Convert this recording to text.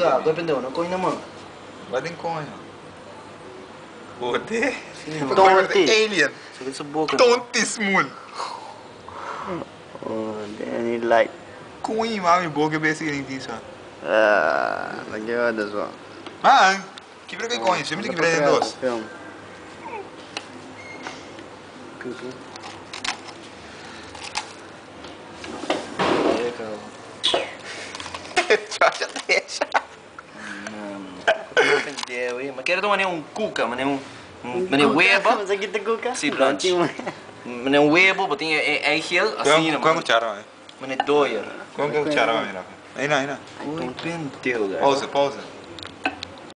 Claro, depende, no coin na mão. Vai de coin. Bote. Tonte. Alien. Tontis moon. Oh, then it like. Coin, mami, boga basically in this one. Ah, like the others one. Man, que brega coin, sempre que brega dois. Cucu. Mas quero tomar um cuca, mas um huevo. Mas aqui tem cuca? Sim, brunch. Mas um huevo, mas tem gel, assim. Qual é o charão? Mas é doer. Qual é o charão? Aí não. Pô, penteiro, cara. Pausa.